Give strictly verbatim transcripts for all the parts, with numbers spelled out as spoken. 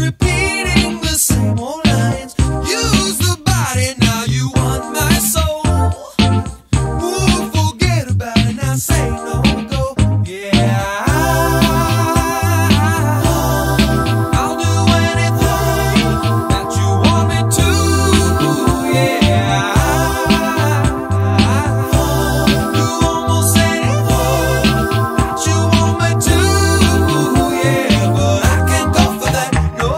repeating the same old lines. Use the body, now you want my soul. Move, forget about it, now say no, go. Yeah, I'll do anything that you want me to. Yeah, I'll do almost anything that you want me to. Yeah, but I can't go for that, no.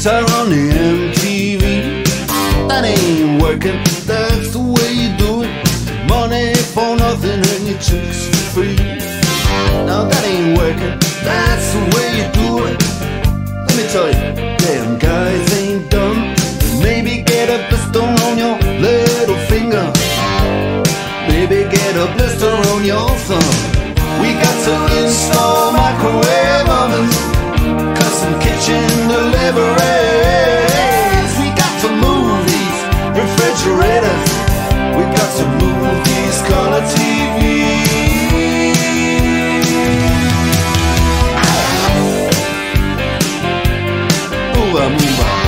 guitar on the M T V. That ain't working, that's the way you do it. Money for nothing and your chicks for free. Now that ain't working, that's the way you do it. Let me tell you, damn guys ain't dumb. Maybe get a blister on your little finger. Maybe get a blister on your thumb. We got to install microwave ovens, custom kitchen deliveries. We got to move these refrigerators. We got to move these color T Vs. Move on, move on.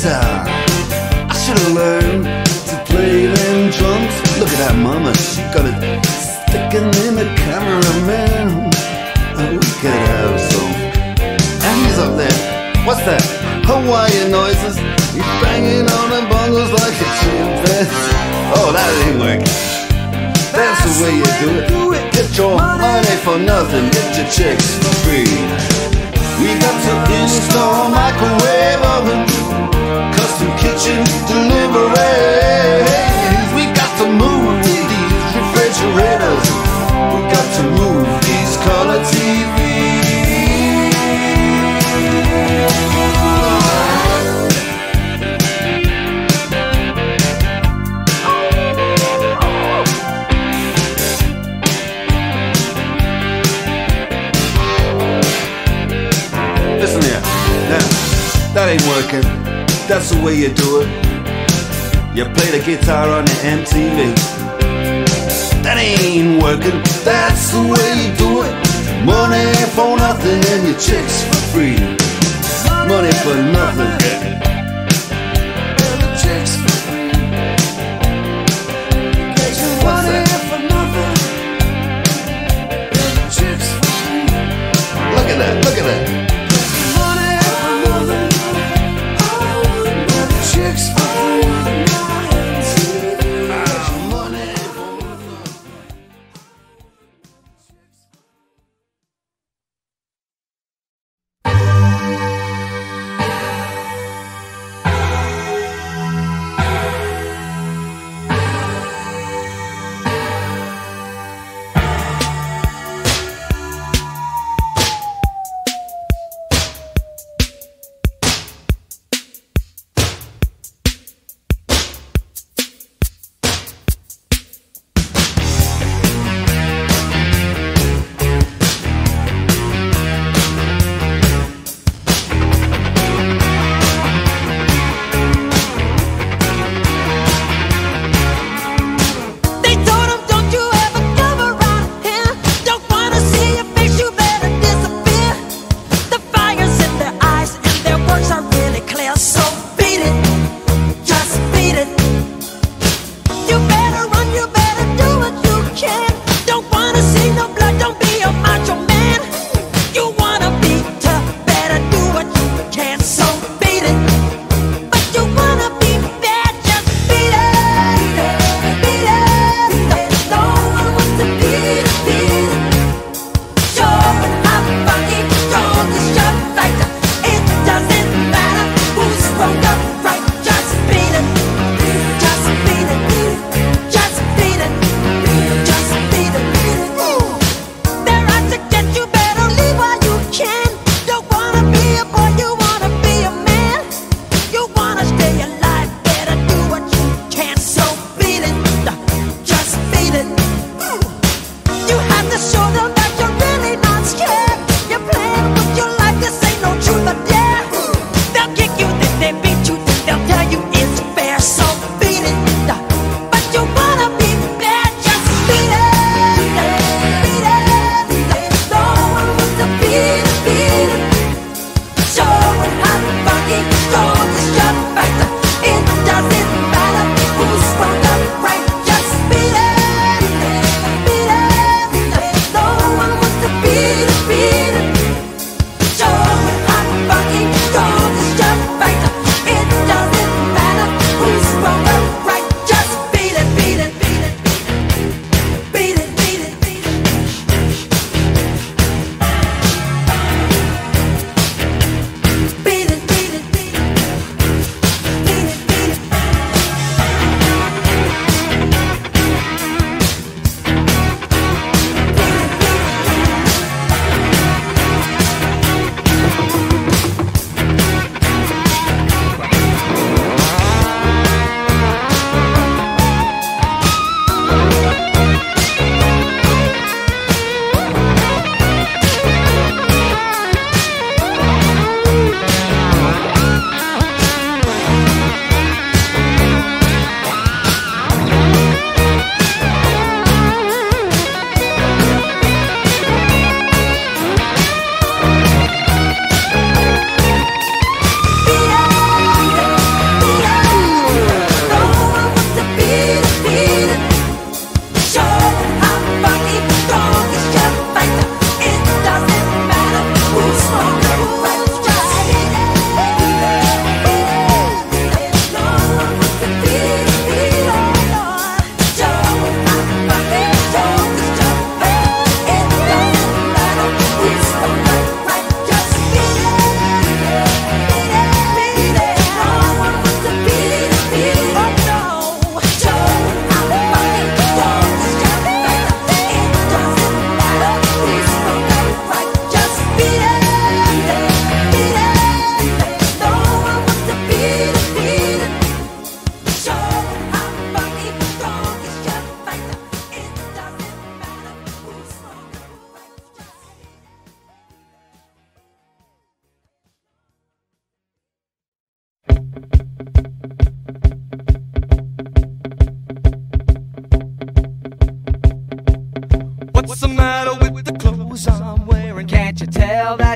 I should've learned to play them drums. Look at that mama, she got it sticking in the cameraman. And we could have some. And he's up there, what's that? Hawaiian noises. He's banging on the bongos like a chimpanzee. Oh, that ain't working. That's the way you do it. Get your money for nothing, get your chicks for free. We got to install microwave oven, custom kitchen deliveries. We got to move these refrigerators. We got to move these color T Vs. Listen here, now, that ain't working. That's the way you do it. You play the guitar on the M T V. That ain't working. That's the way you do it. Money for nothing and your chicks for free. Money for nothing and the chicks for free. What's that? Look at that, look at that.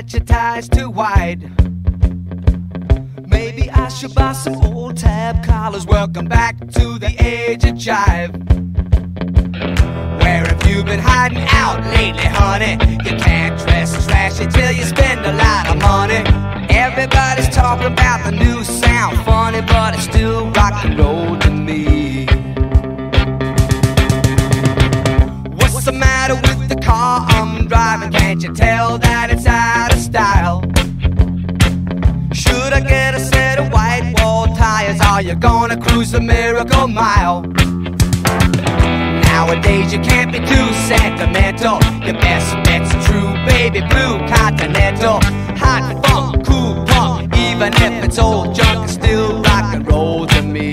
cut your ties too wide. Maybe I should buy some old tab collars. Welcome back to the age of jive. Where have you been hiding out lately, honey? You can't dress trashy till you spend a lot of money. Everybody's talking about the new sound. Funny, but it's still rock and roll to me. What's the matter with the car I'm driving? Can't you tell that it's out of style? Should I get a set of white wall tires? Are you gonna cruise the miracle mile? Nowadays you can't be too sentimental. Your best bet's true, baby blue continental. Hot funk, cool punk, even if it's old junk, it's still rock and roll to me.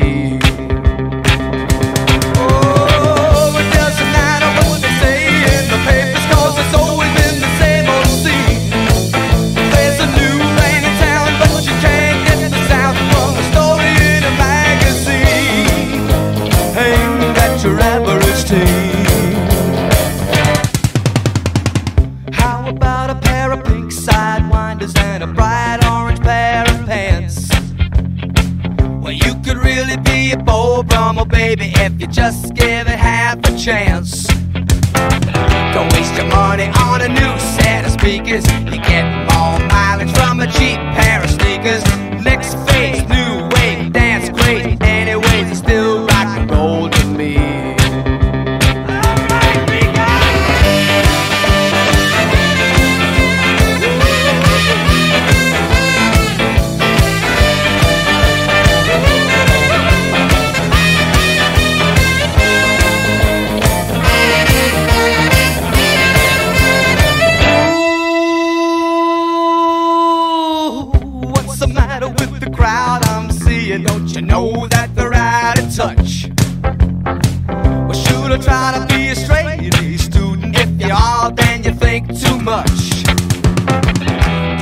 How about a pair of pink sidewinders and a bright orange pair of pants? Well, you could really be a Bo Brummel, baby, if you just give it half a chance. Don't waste your money on a new set of speakers. You get more mileage from a cheap pair of sneakers. Next phase, new wave, dance great. Anyways, it's still rock and roll to me. What's the matter with the crowd I'm seeing? Don't you know that they're out of touch? Well, should I try to be a straight A student? If you are, then you think too much.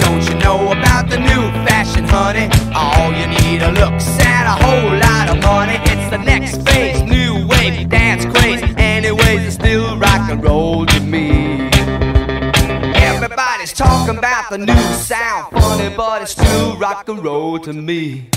Don't you know about the new fashion, honey? All you need are looks and a whole lot of money. It's the next phase, new wave, dance craze. Anyways, it's still rock and roll to me. Everybody's talking about the new sound. Funny, but it's still rock and roll to me.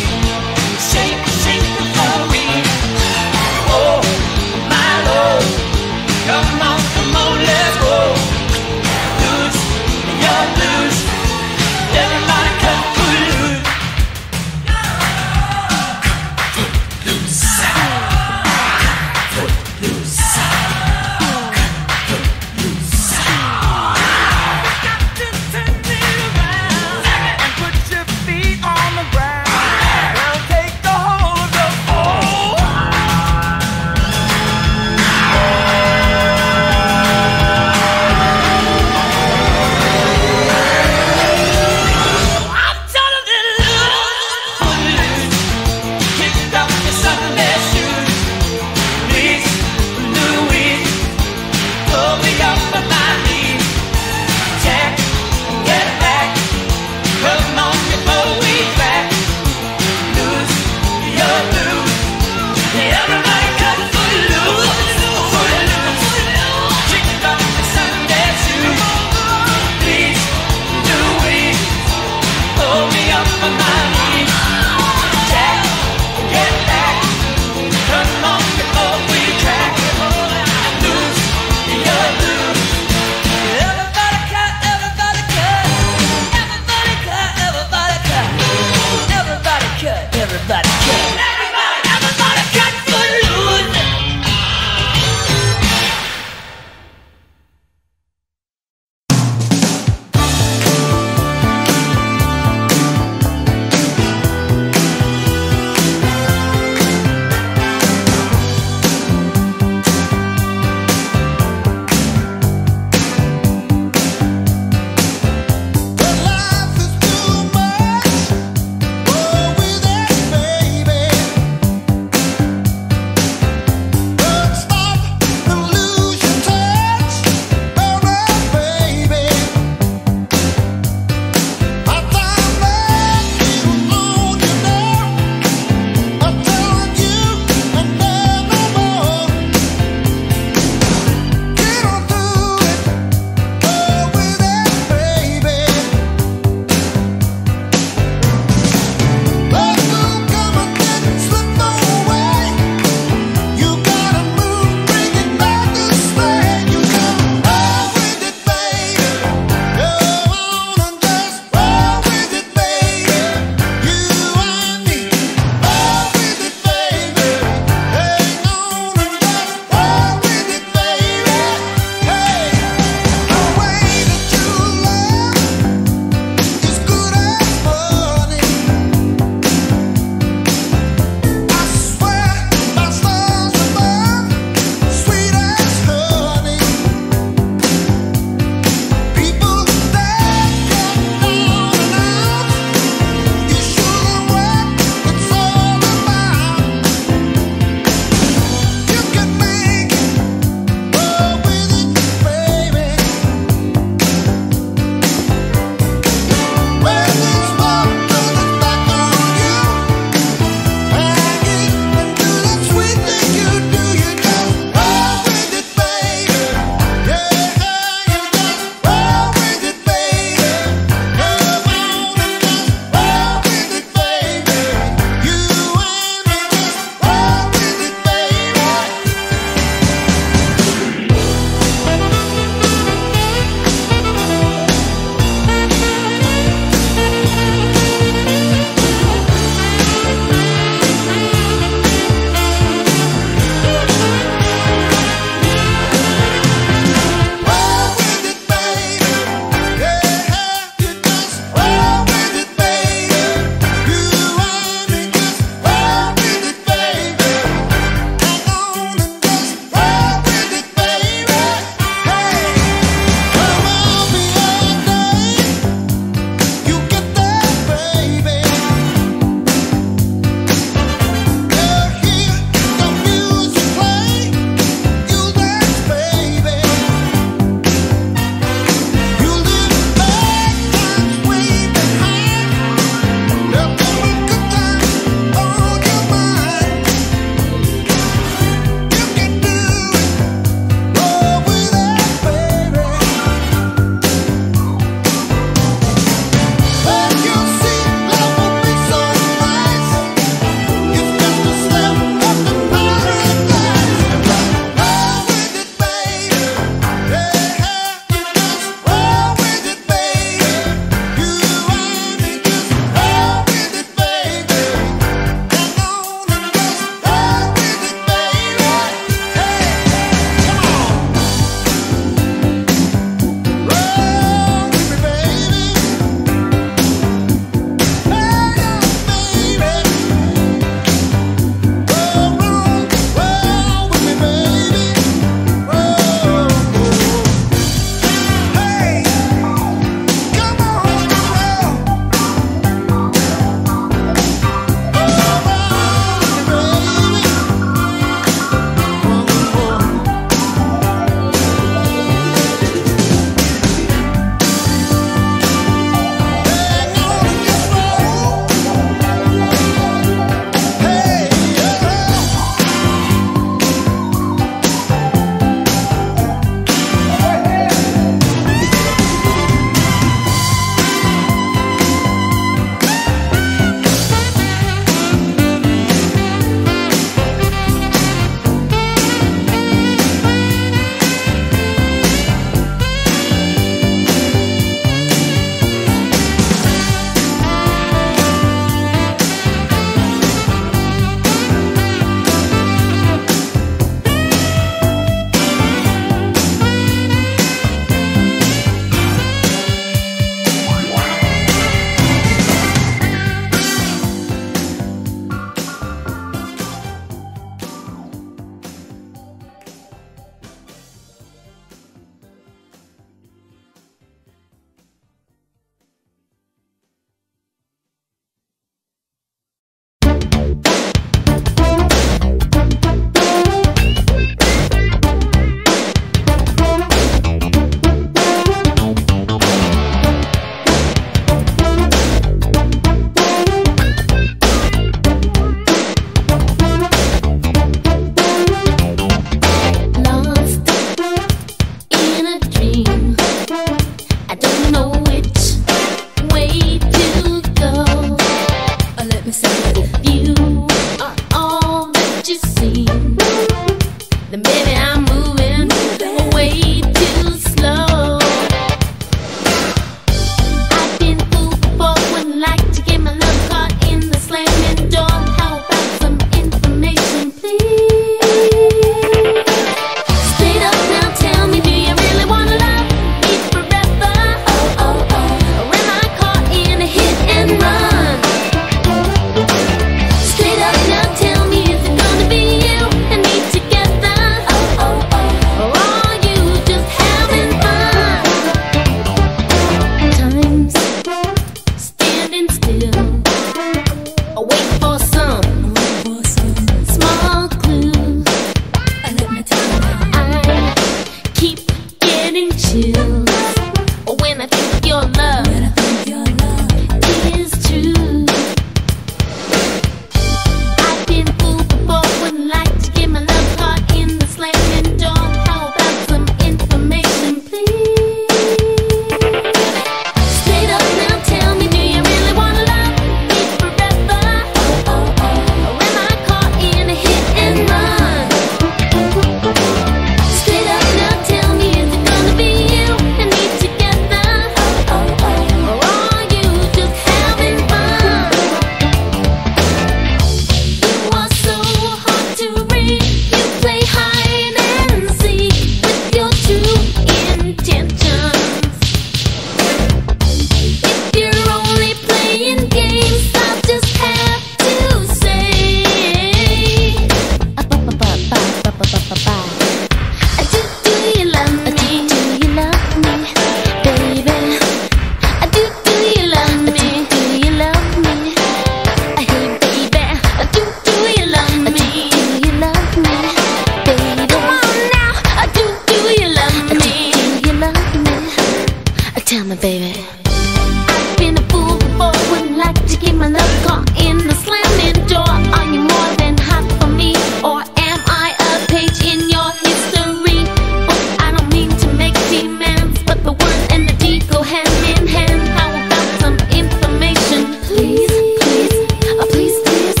Tell me, baby. I've been a fool before. Wouldn't like to get my love caught in the slamming door. Are you more than hot for me, or am I a page in your history? Oh, I don't mean to make demands, but the one and the deed go hand in hand. How about some information, please, please, oh please, please.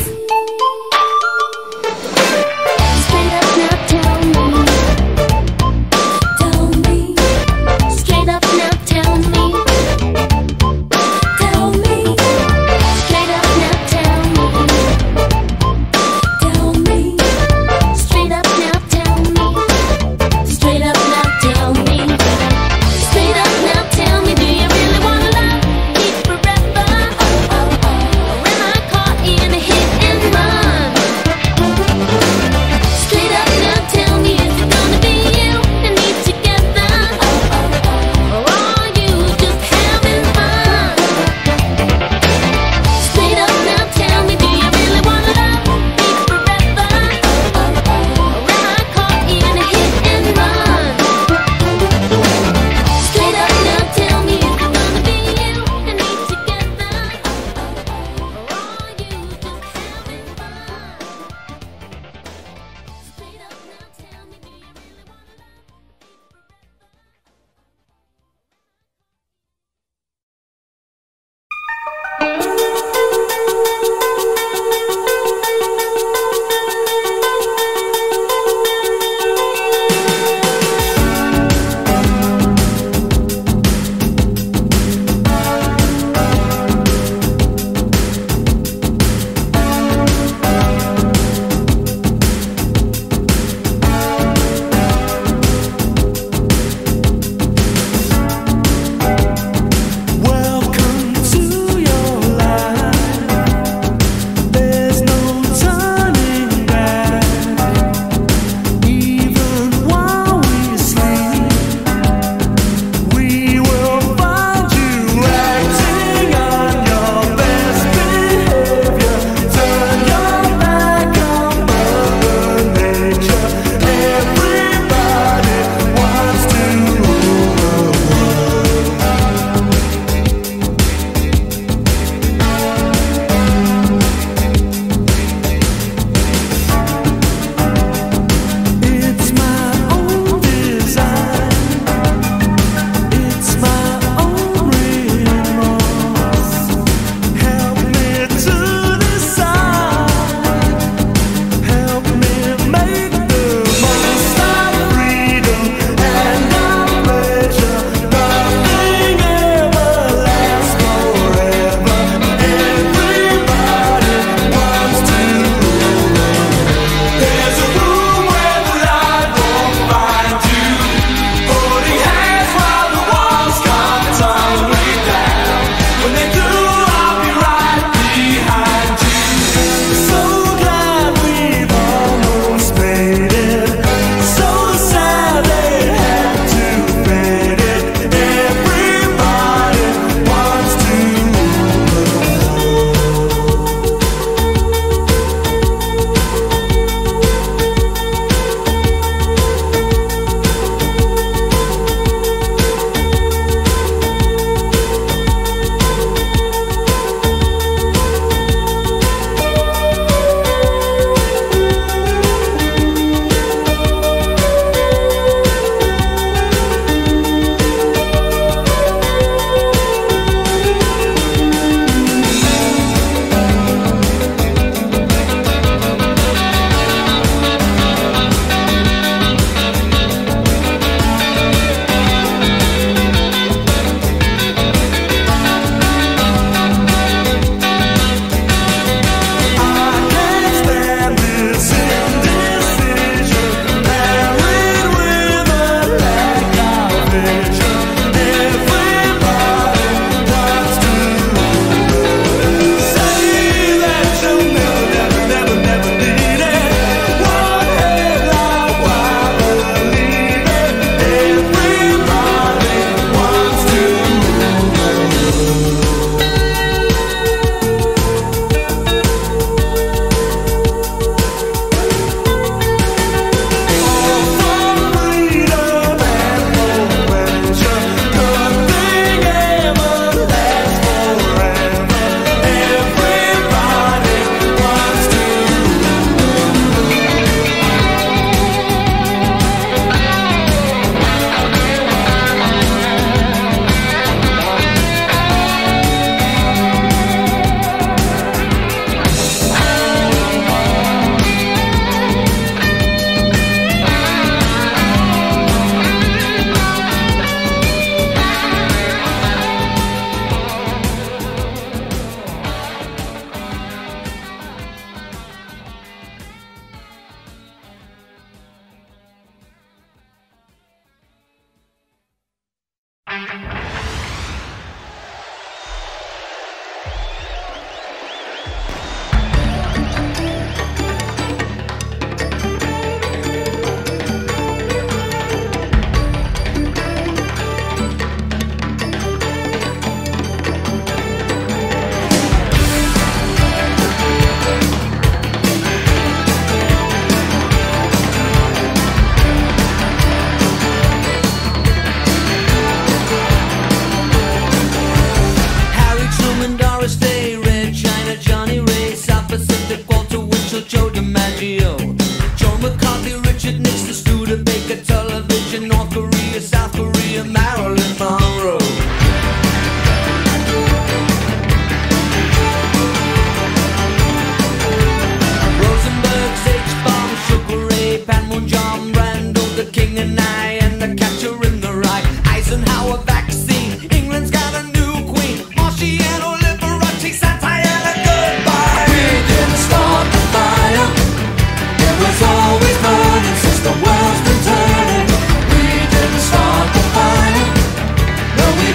Straight up now, tell me, tell me. Straight up now, tell me. Tell me, straight up now,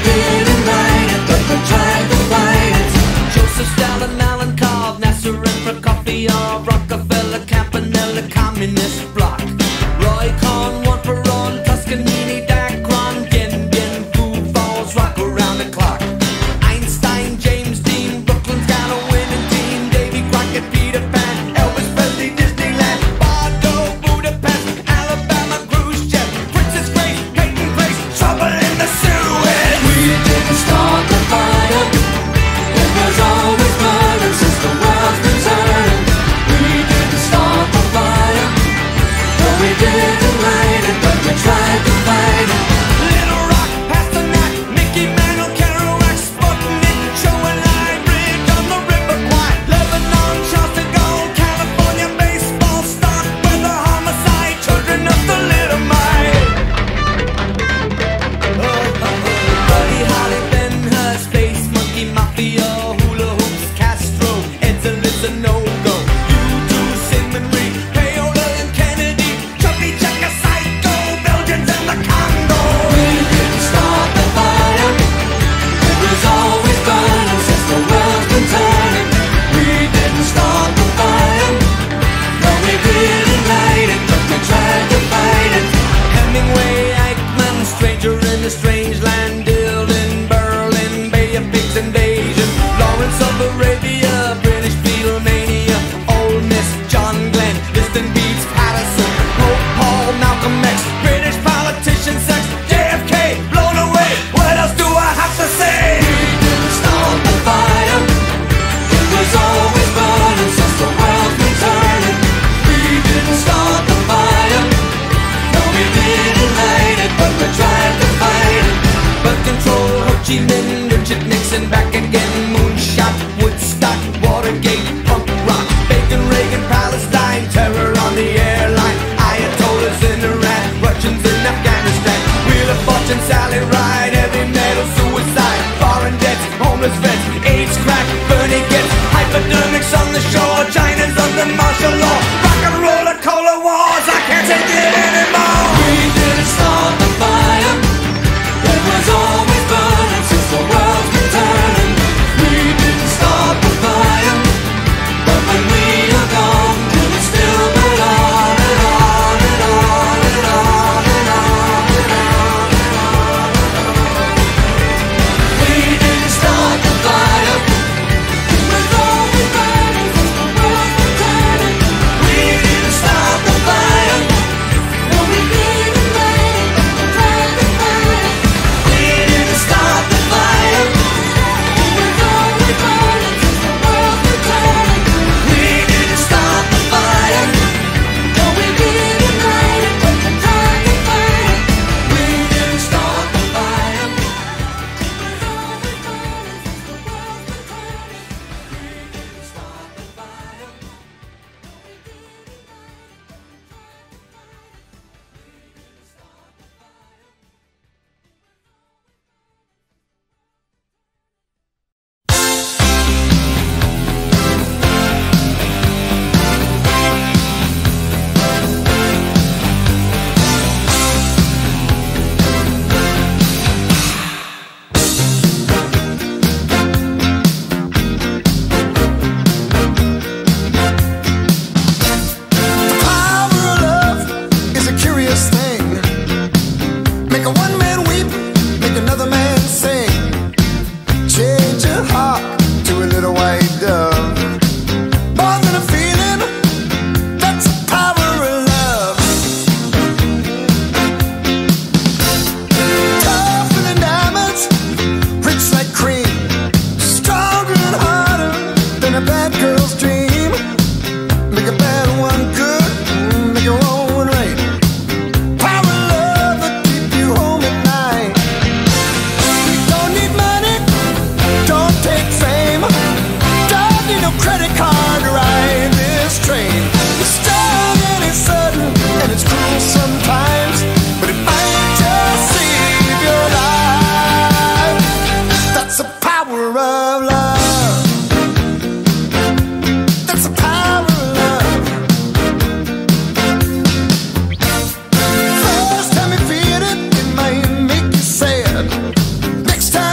Next time.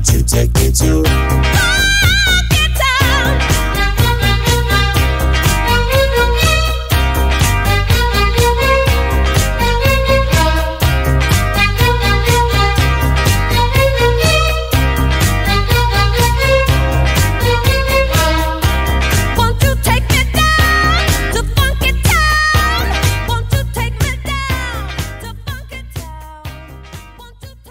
what you take me to. I'll get down. Won't you take me down to funky town? Won't you take me down to funky town? Won't you take me down?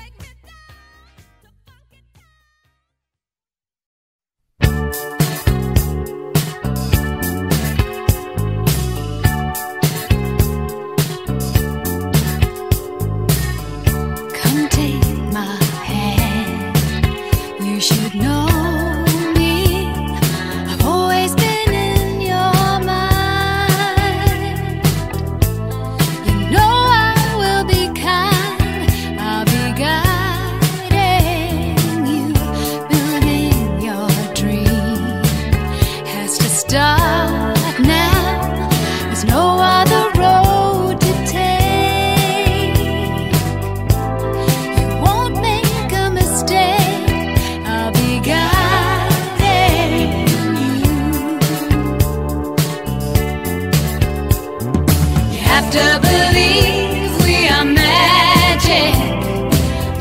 To believe we are magic.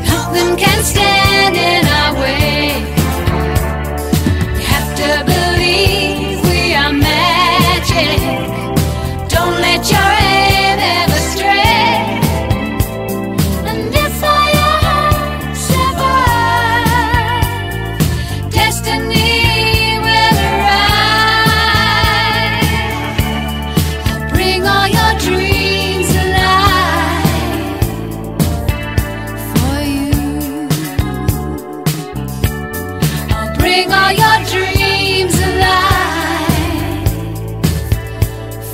Nothing can stand in our way. You have to believe we are magic. Don't let your aim ever stray. And this I am, survive. Destiny will arrive. I'll bring all your dreams. Bring all your dreams alive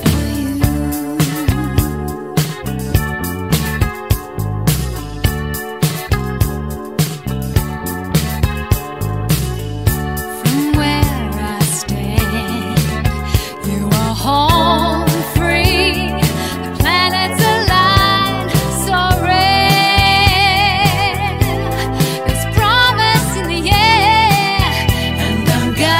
for you. From where I stand, you are home free. The planets align so rare. There's promise in the air. God.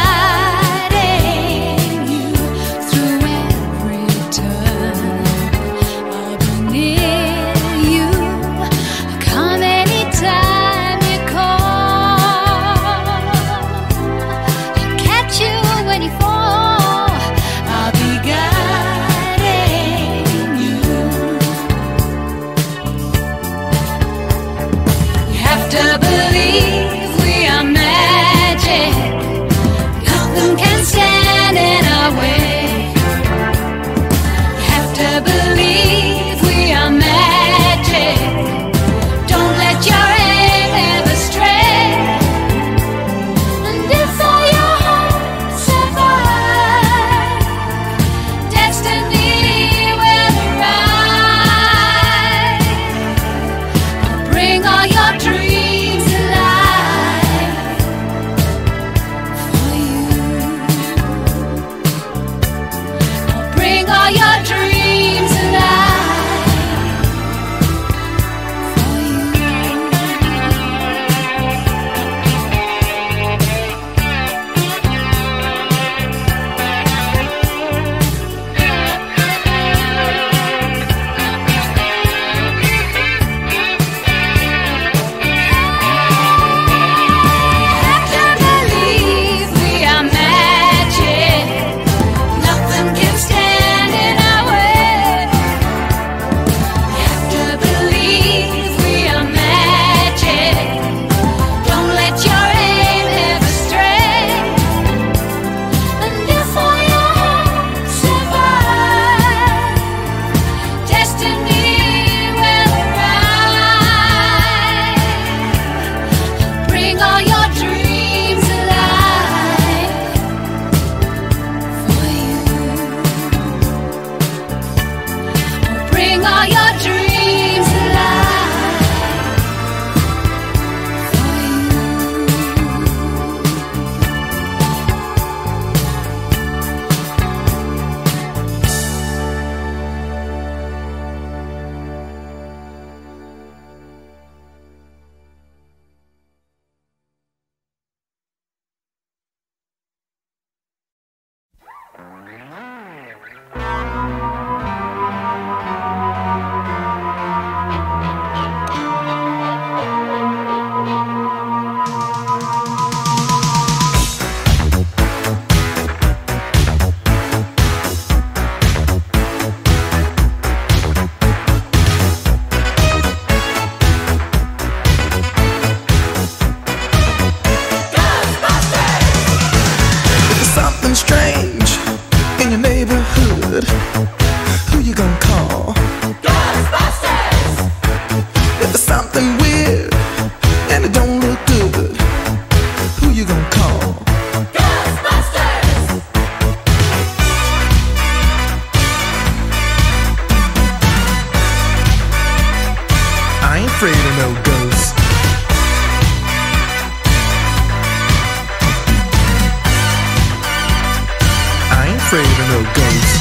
afraid of no ghosts.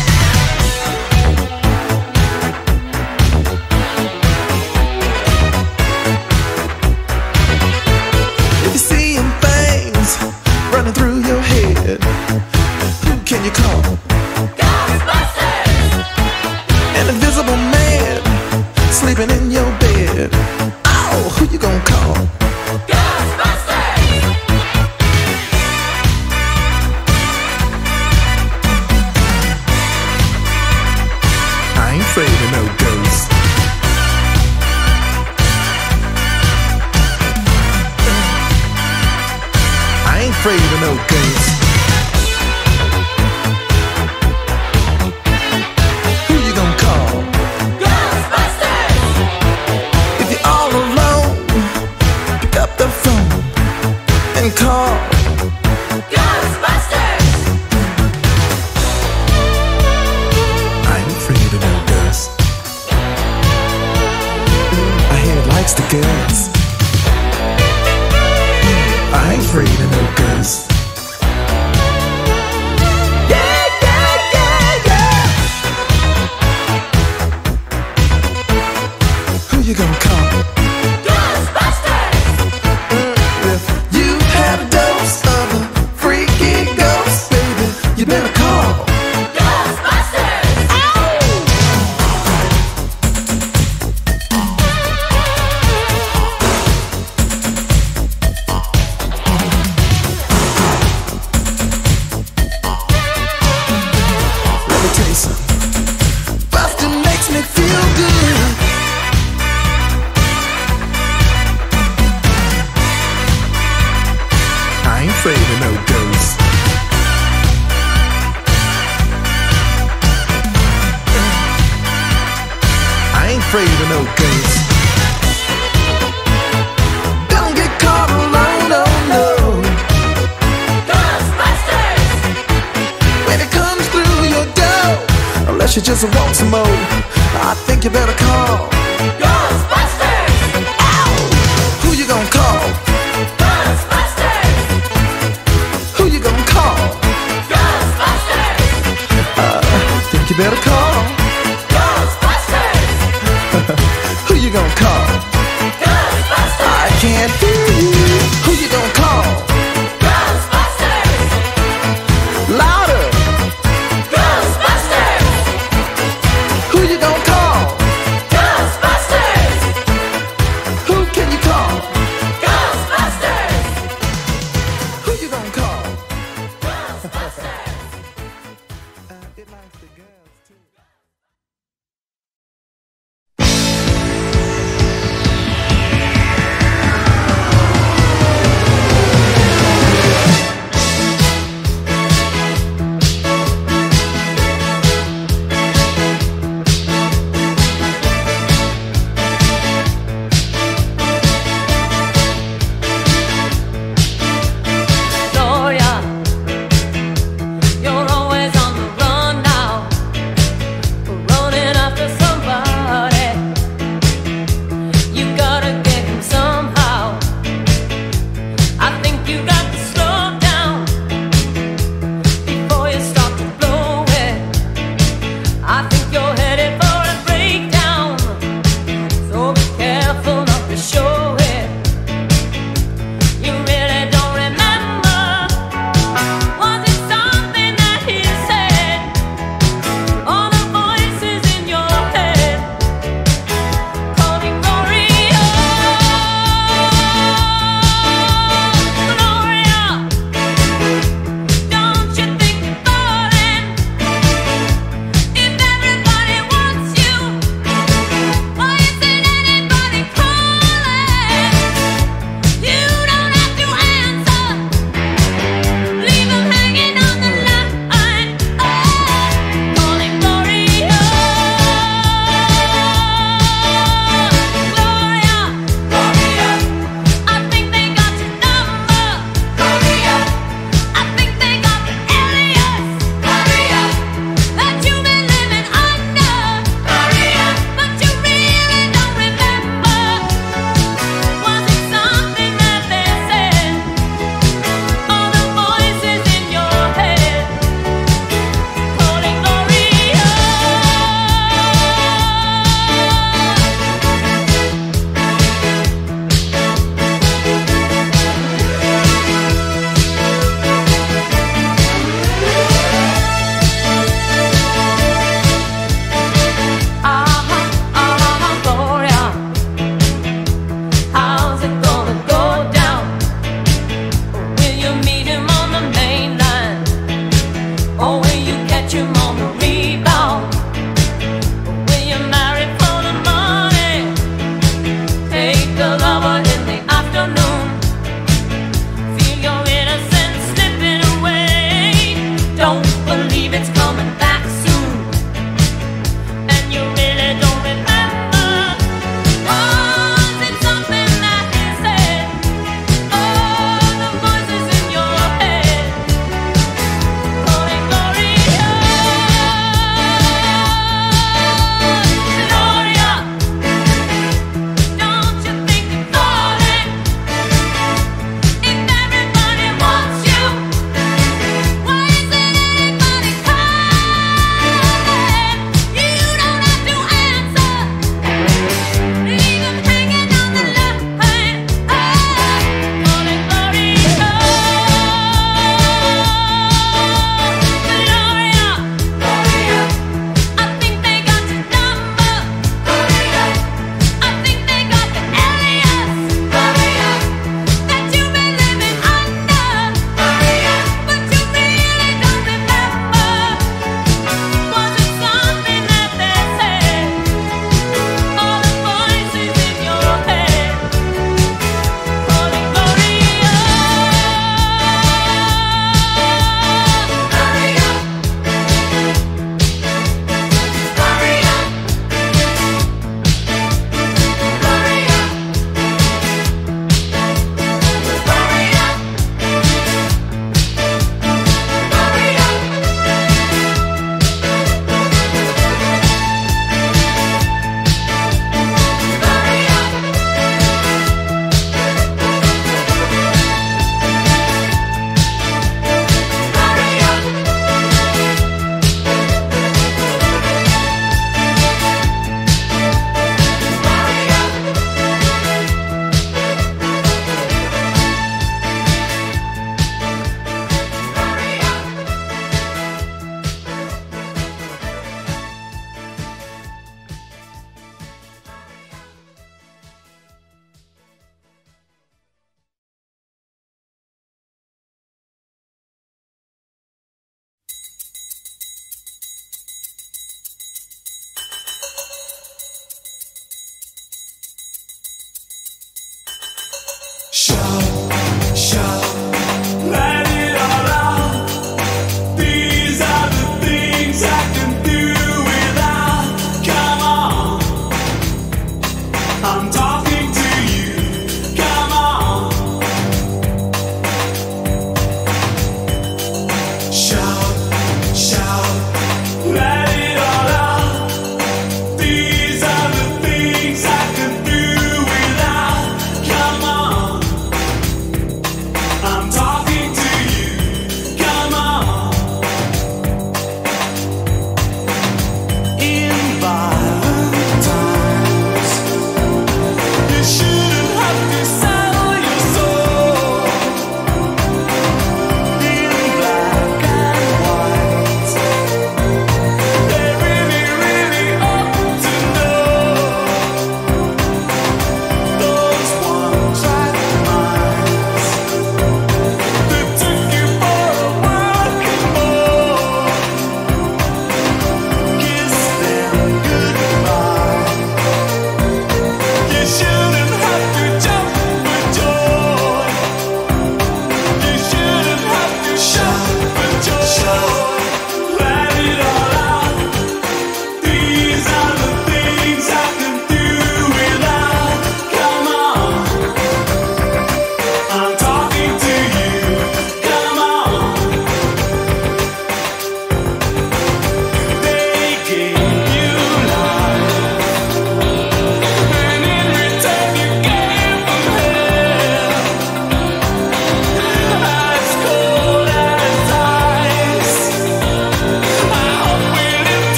If you're seeing things running through your head, who can you call? Ghostbusters! An invisible man sleeping in your bed. Oh, who you gonna call? Ghostbusters! Afraid of no ghosts. I ain't afraid of no ghosts. Who you gonna call? Ghostbusters! If you're all alone, pick up the phone and call Ghostbusters! I ain't afraid of no ghosts. The girls. I ain't afraid of no girls. Yeah, yeah, yeah, yeah. Who you gonna call? Ghostbusters! If you had a dose of a freaky ghost, baby, you better call Ghostbusters! Oh! Bustin' makes me feel good. I ain't afraid of no ghosts. I ain't afraid of no ghosts. Don't get caught alone, no, no. Ghostbusters! When it comes through your door, unless you just want some more, I think you better call Ghostbusters! Ow! Who you gonna call? Ghostbusters! Who you gonna call? Ghostbusters! Uh, I think you better call Ghostbusters! Who you gonna call? Ghostbusters! I can't hear you. Who you gonna call? Ghostbusters! Louder!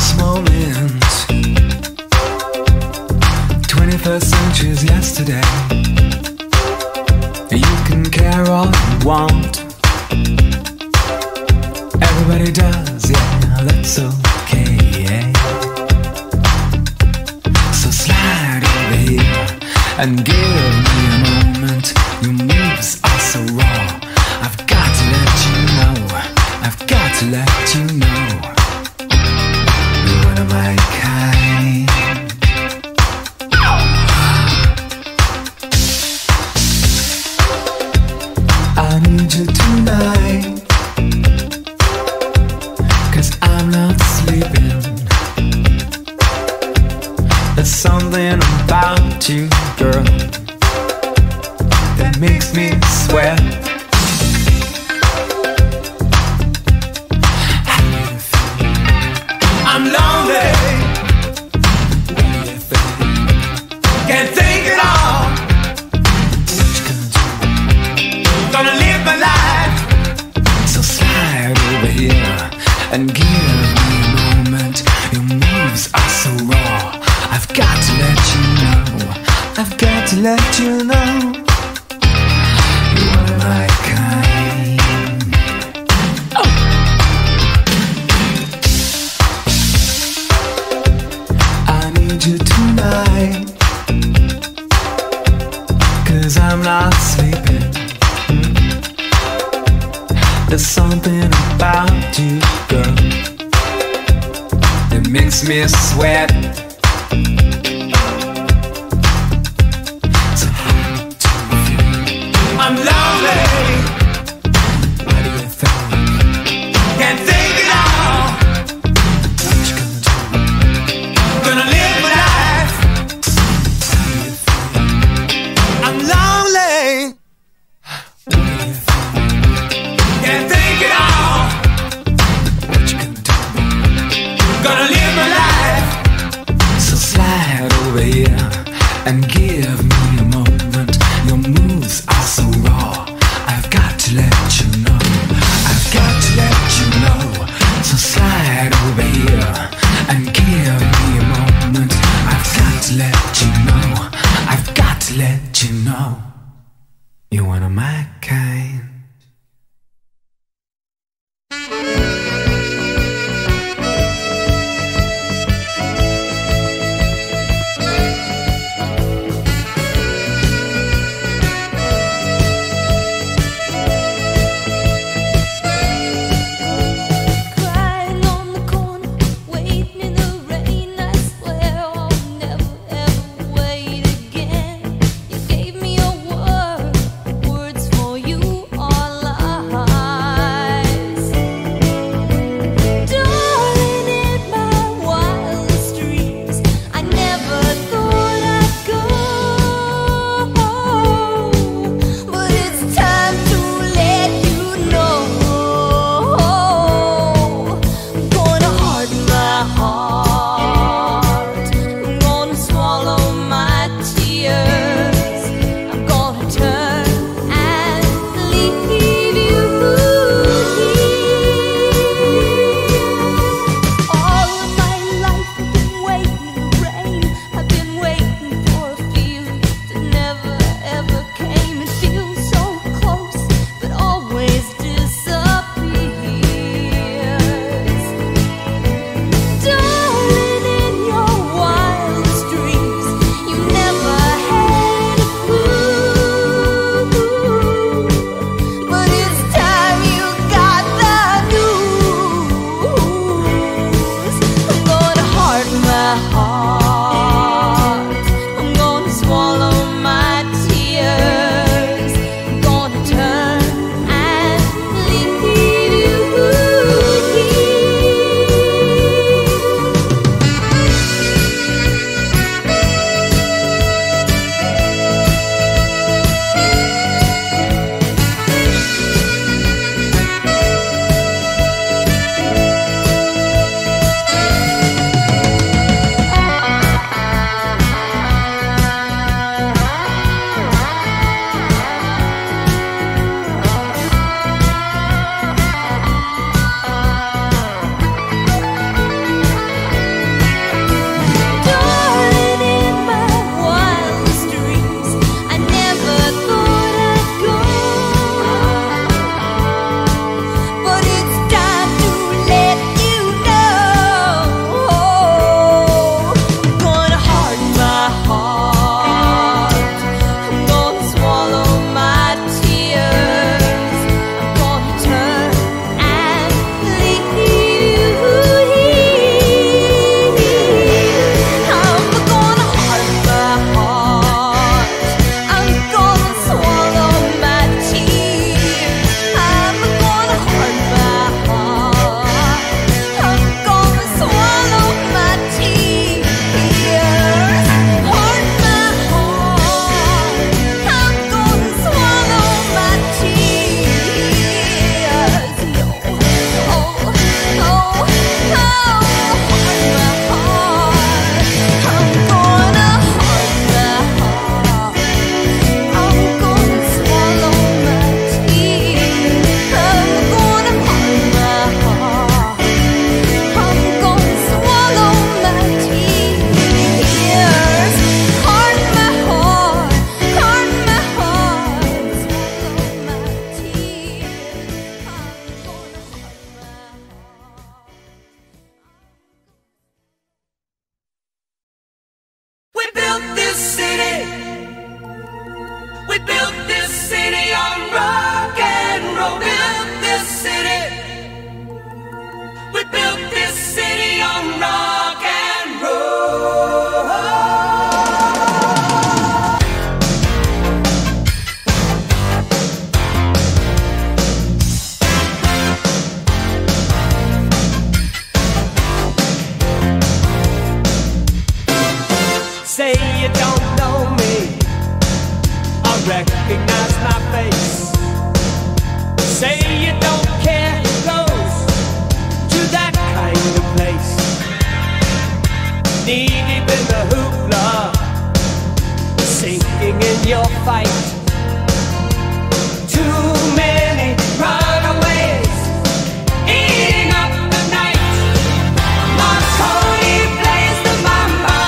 small lands. Twenty-first century's yesterday. You can care all you want. Everybody does, yeah, that's okay, yeah. So slide over here and give me a moment. Your moves are so raw. I've got to let you know. I've got to let you know. You're one of my kind. I need you tonight, 'cause I'm not sleeping. There's something about you, girl, that makes me sweat. I'm lonely, can't take it all. Gonna live my life. So slide over here and give me a moment. Your moves are so raw. I've got to let you know. I've got to let you know. You're my kind. Oh. I need you tonight, 'cause I'm not sleeping. Mm-hmm. There's something about you, girl, that makes me sweat. I'm lonely. What do you think? Can't take it all. What you gonna do? Gonna live my life. I'm lonely. What do you think? Can't take it all. What you gonna do? Gonna live my life. So slide over here and give me a moment. Your moves are so raw. I've got to let you know. I've got to let you know. So slide over here and give me a moment. I've got to let you know. I've got to let you know. You're one of my kind. You are city. We built this city on rock and roll. Say you don't know me, I recognize my face. Say you don't care who goes to that kind of place. Knee deep in the hoopla, sinking in your fight. Too many runaways eating up the night. Marconi plays the mamba.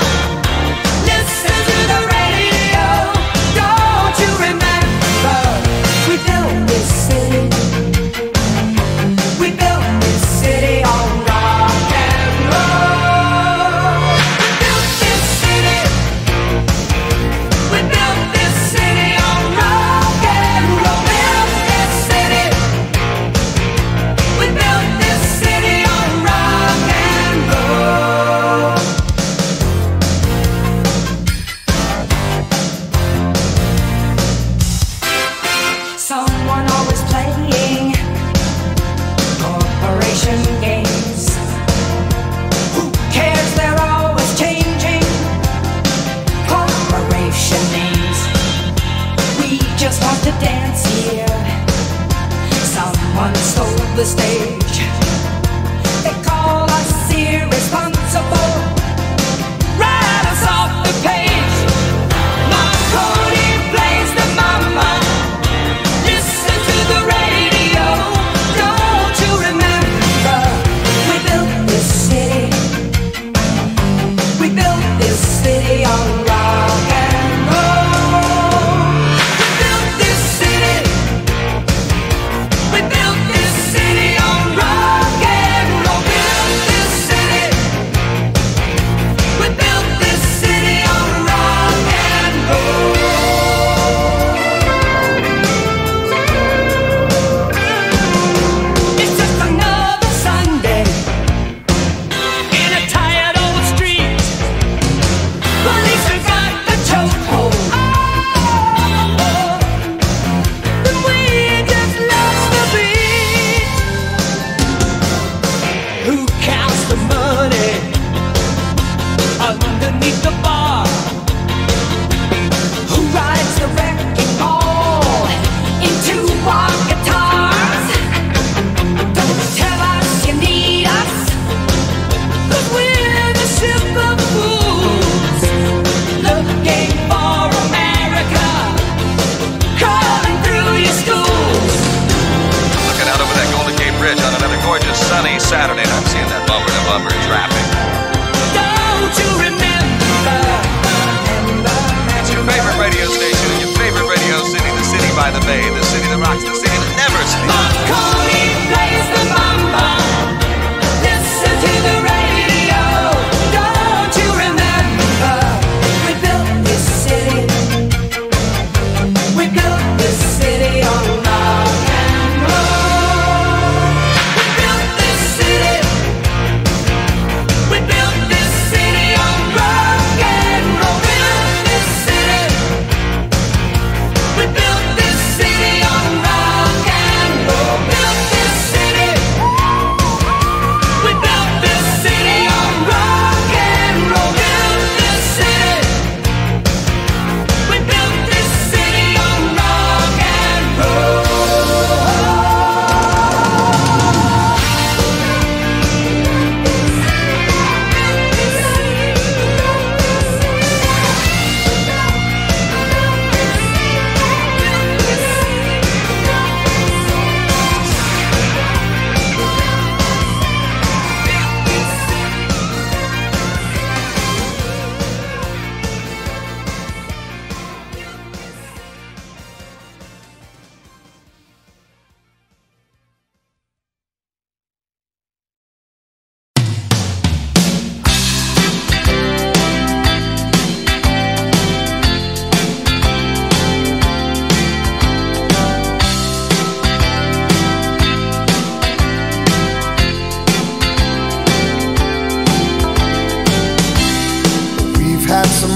Listen to the radio. Don't you remember? We built this city. We built this city on rock and roll. We built this city. We built this city on rock and roll. We built this city. We built this city on rock and roll. Someone always playing corporation games. Who cares? They're always changing corporation names. We just want to dance here. Someone stole the stage. They call us irresponsible. Write us off the page. Marconi plays the mama. Listen to the radio. Don't you remember? We built this city. We built this city on rock and roll. We built this city. We built this city on rock and roll. Built this city. We built this city on rock and roll. It's just another Sunday in a tired old street. Police have got the chokehold. Oh, but we just lost the beat. Who counts the money underneath the bar? Who rides the wrecking ball into our guitars? Don't tell us you need us, 'cause we're the ship of fools, looking for America, crawling through your schools. Looking out over that Golden Gate Bridge on another gorgeous sunny Saturday, and I'm seeing that bumper to bumper traffic. Don't you remember?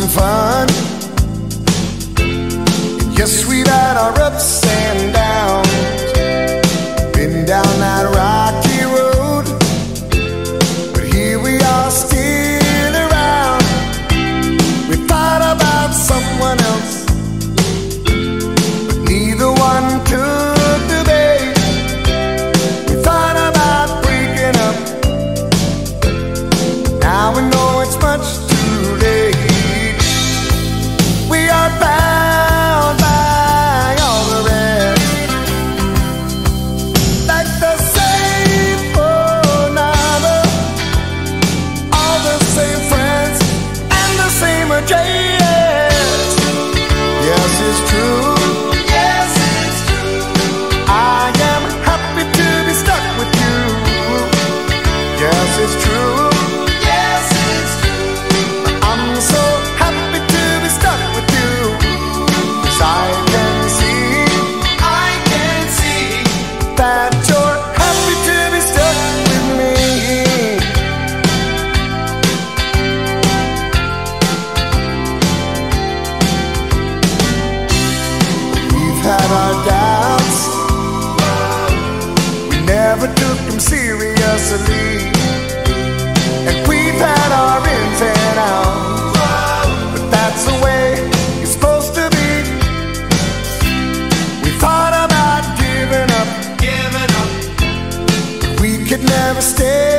and fun. And yes, we've had our ups and downs, been down that rocky road, but here we are still around. We thought about someone else, but neither one could debate. We thought about breaking up, now we know it's much too late. Had our doubts, we never took them seriously, and we've had our ins and outs, but that's the way it's supposed to be. We thought about giving up, giving up, but we could never stay.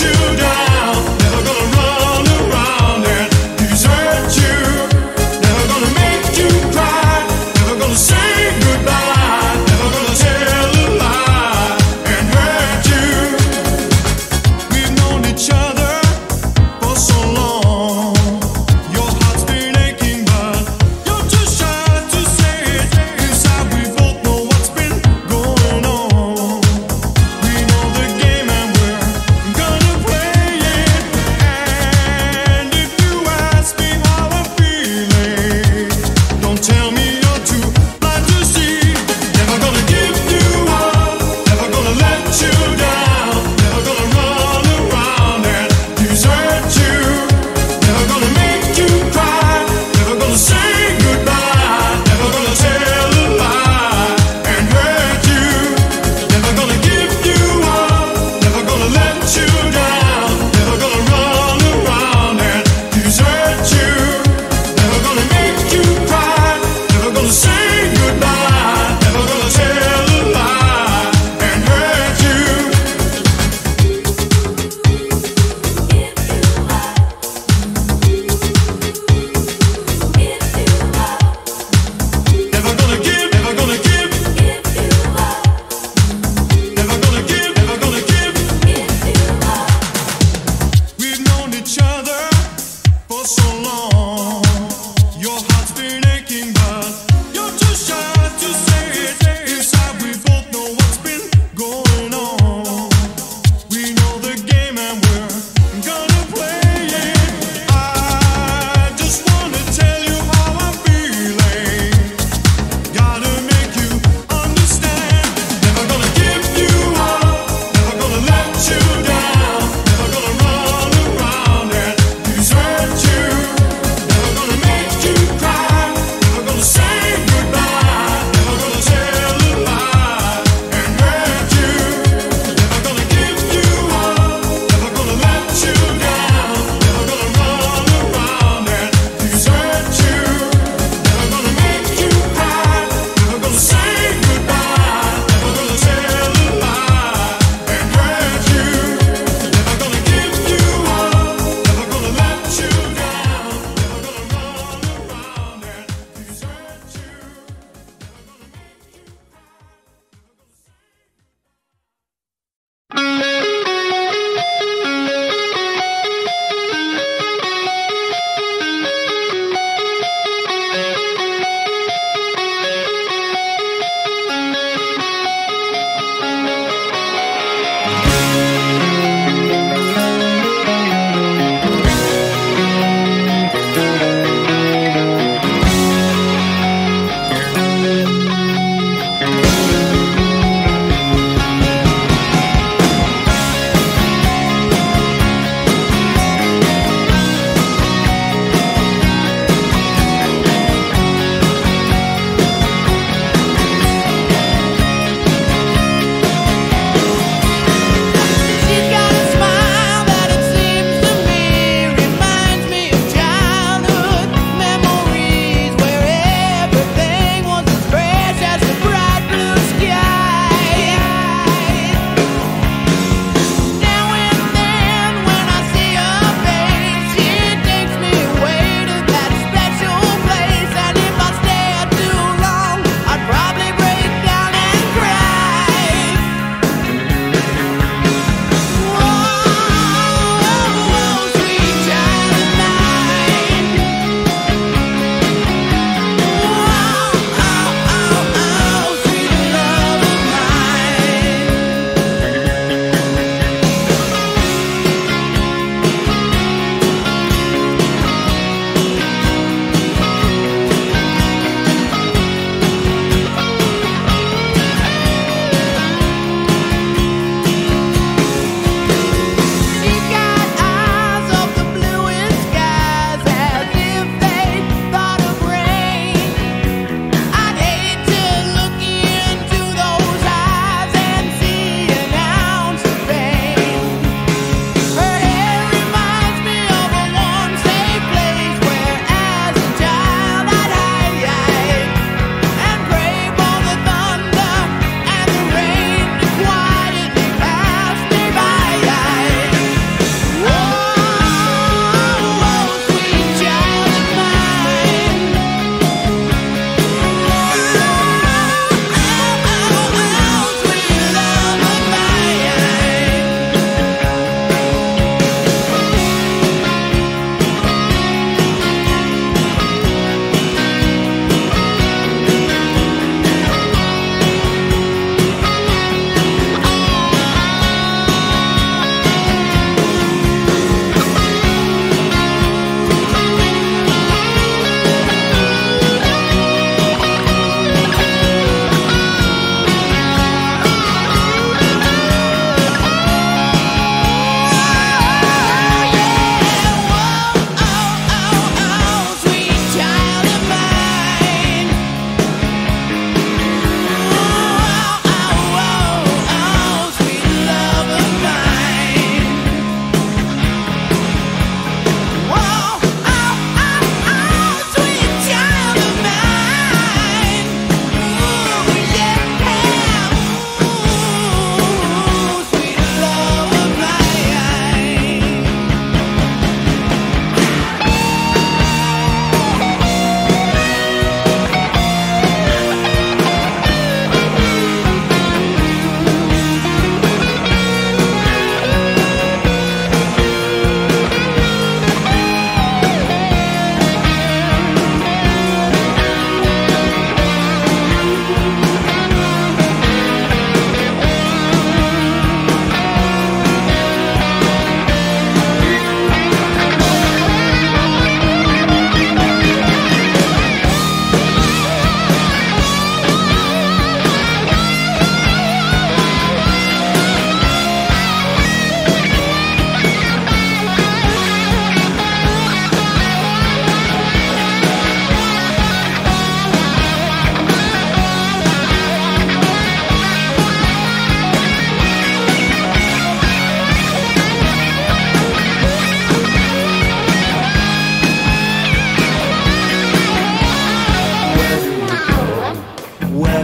you down, never gonna run around.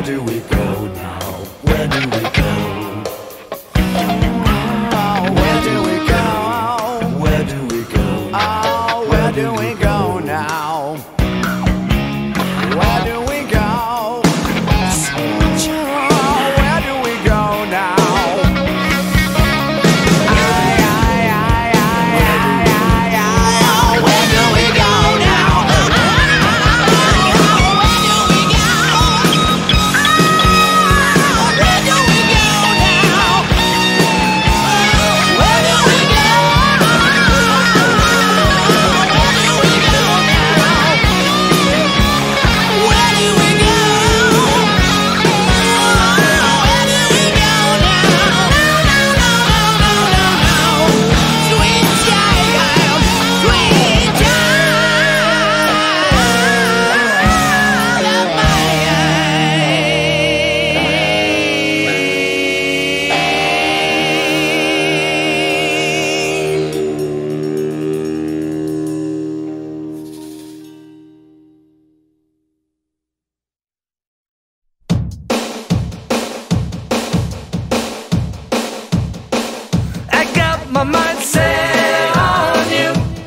Where do we go now? Where do we go? Oh, where do we go? Where do we go? Oh, where do we go now? Where do we go? Oh, where do we go now?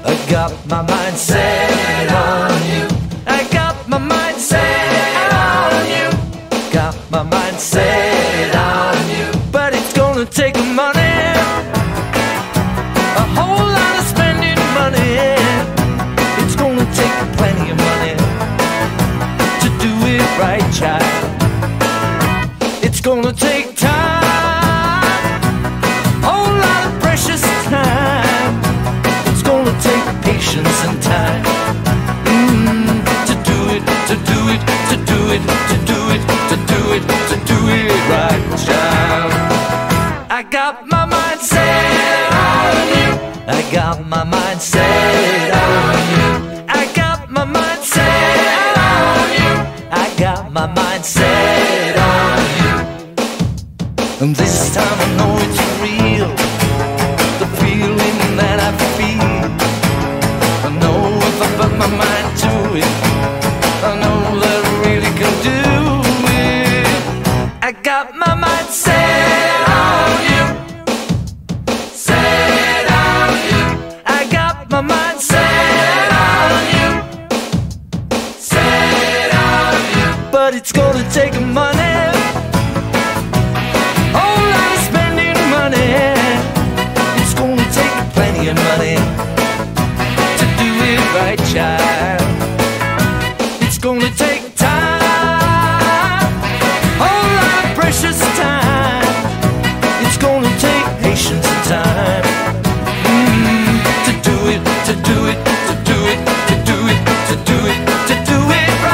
I got my mind set on you. I got my mind set on you. I got my mind set on you. Got my mind set on you. But it's gonna take money, a whole lot of spending money. It's gonna take plenty of money to do it right, child. It's gonna take time, and time mm, to do it, to do it, to do it, to do it, to do it, to do it right, child. I got my mind set on you. I got my mind set on you. I got my mind set on you. I got my mind set on you. And this time I know it's real, the feeling that I feel. I know if I put my mind to it, I know that I really can do it. I got my mind set on you, set on you. I got my mind set on you, set on you. But it's gonna take money, whole lot of spending money. It's gonna take plenty of money, right, child. It's gonna take time, whole lot of precious time. It's gonna take patience and time mm, to do it, to do it, to do it, to do it, to do it, to do it right.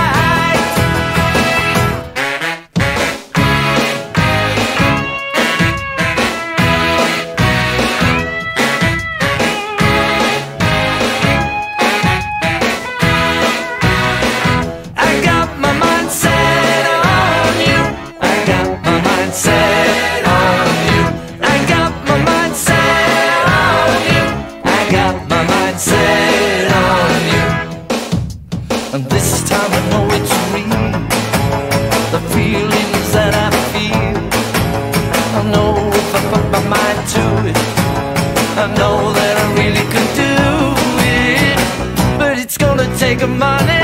And this time I know it's real, the feelings that I feel. I know if I put my mind to it, I know that I really can do it. But it's gonna take money,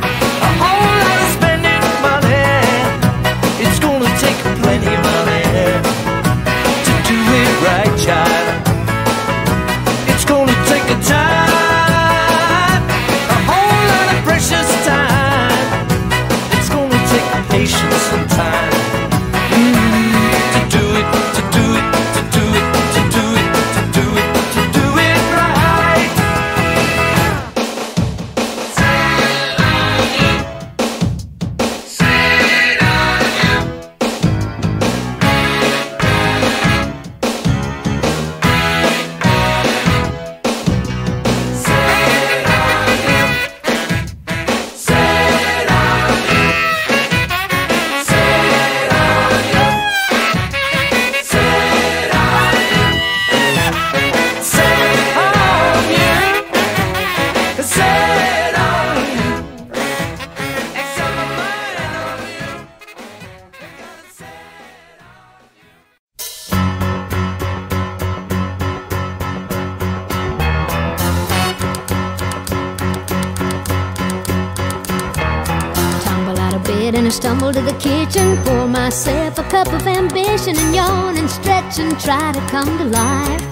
a whole lot of spending money. It's gonna take plenty of money to do it right, child. It's gonna take a time, patience and time mm, to do it, to do it, to do it, to do it, to do it, to do it right. bed and I stumble to the kitchen, pour myself a cup of ambition and yawn and stretch and try to come to life.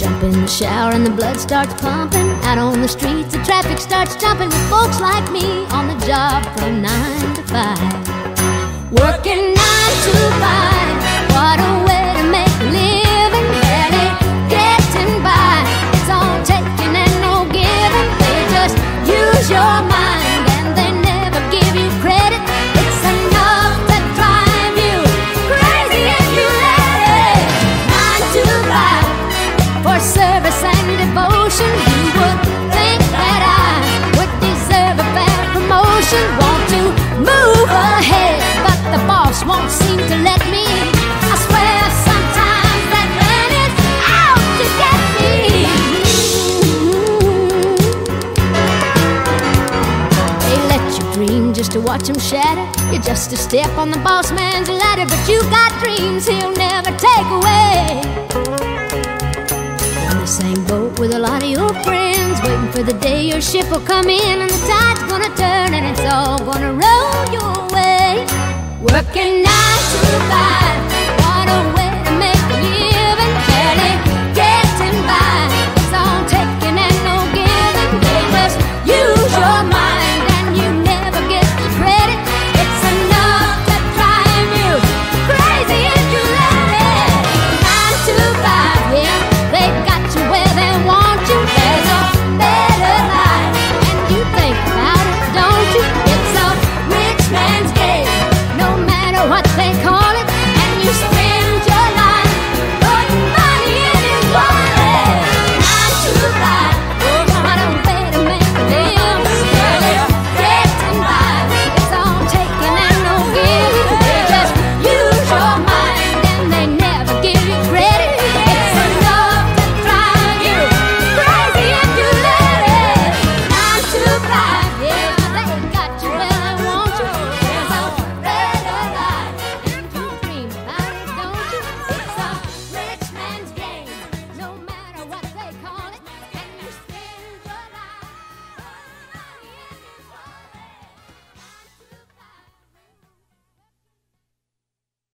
Jump in the shower and the blood starts pumping. Out on the streets the traffic starts jumping, with folks like me on the job from nine to five. Working nine to five, what a way to make a living. Barely getting by, it's all taking and no giving. They just use your mind. Won't seem to let me. I swear sometimes that man is out to get me. Mm-hmm. They let you dream just to watch him shatter. You're just a step on the boss man's ladder, but you got dreams he'll never take away. In the same boat with a lot of your friends, waiting for the day your ship will come in and the tide's gonna turn and it's all gonna roll your way. Working nine to five, what a way.